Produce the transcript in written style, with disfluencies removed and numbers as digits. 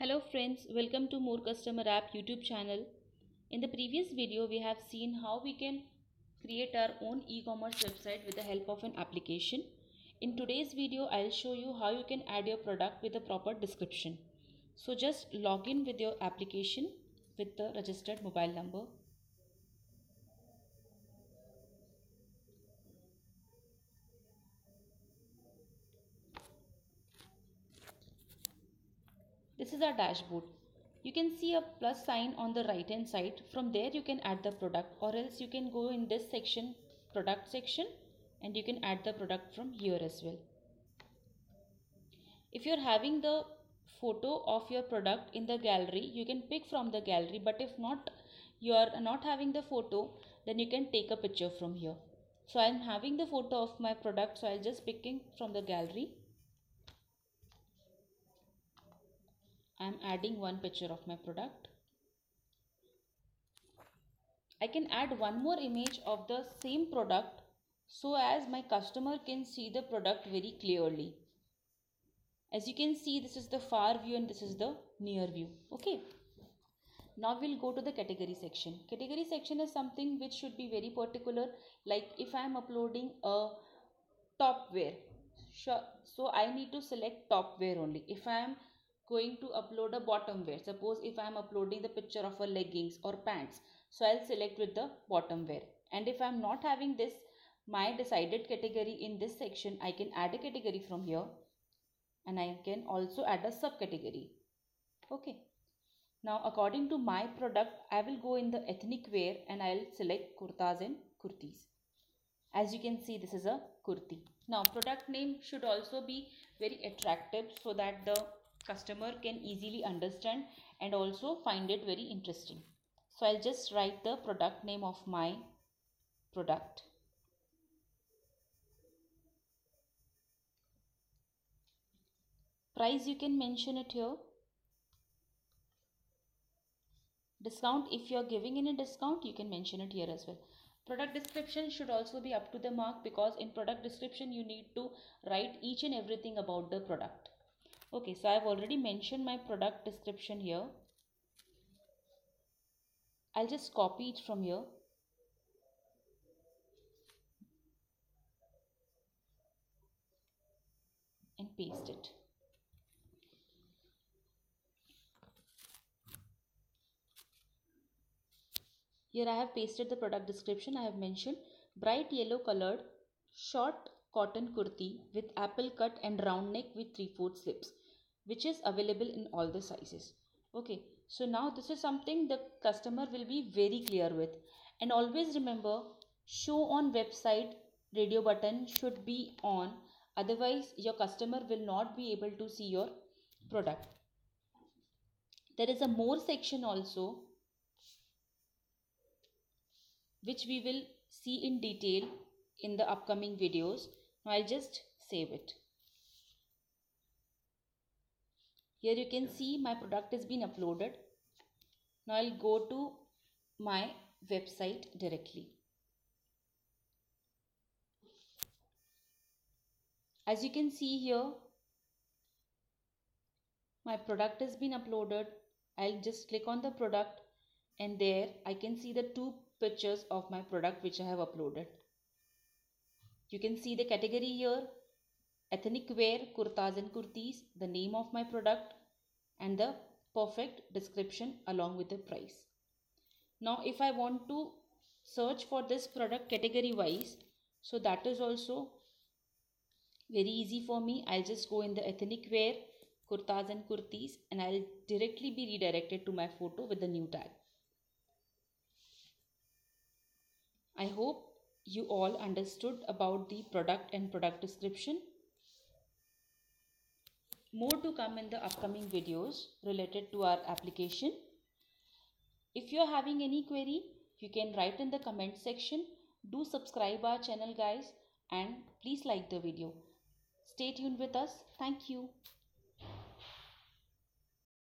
Hello friends, welcome to More Customer App YouTube channel. In the previous video we have seen how we can create our own e-commerce website with the help of an application. In today's video I'll show you how you can add your product with a proper description. So just log in with your application with the registered mobile number. This is our dashboard. You can see a plus sign on the right hand side. From there you can add the product, or else you can go in this section, product section, and you can add the product from here as well. If you are having the photo of your product in the gallery, you can pick from the gallery, but if not, you are not having the photo, then you can take a picture from here. So I am having the photo of my product, so I will just picking from the gallery. I am adding one picture of my product. I can add one more image of the same product so as my customer can see the product very clearly. As you can see, this is the far view and this is the near view. Okay. Now we'll go to the category section. Category section is something which should be very particular. Like if I am uploading a top wear, so I need to select top wear only. If I am going to upload a bottom wear, suppose if I am uploading the picture of a leggings or pants, so I'll select with the bottom wear. And if I'm not having this my decided category in this section, I can add a category from here, and I can also add a subcategory. Okay, now according to my product I will go in the ethnic wear and I'll select kurtas and kurtis. As you can see, this is a kurti. Now product name should also be very attractive so that the customer can easily understand and also find it very interesting. So I'll just write the product name of my product. Price, you can mention it here. Discount, if you are giving in a discount, you can mention it here as well. Product description should also be up to the mark, because in product description you need to write each and everything about the product. Okay, so I have already mentioned my product description here. I'll just copy it from here. And paste it. Here I have pasted the product description. I have mentioned bright yellow colored, short cotton kurti with apple cut and round neck with 3/4 slips, which is available in all the sizes. Okay, so now this is something the customer will be very clear with. And always remember, show on website radio button should be on, otherwise your customer will not be able to see your product. There is a more section also, which we will see in detail in the upcoming videos. Now I'll just save it. Here you can see my product has been uploaded. Now I'll go to my website directly. As you can see here, my product has been uploaded. I'll just click on the product, and there I can see the two pictures of my product which I have uploaded. You can see the category here, ethnic wear, kurtas and kurtis, the name of my product, and the perfect description along with the price. Now if I want to search for this product category wise, so that is also very easy for me. I'll just go in the ethnic wear, kurtas and kurtis, and I'll directly be redirected to my photo with the new tag. I hope you all understood about the product and product description. More to come in the upcoming videos related to our application. If you are having any query, you can write in the comment section. Do subscribe our channel guys, and please like the video. Stay tuned with us. Thank you.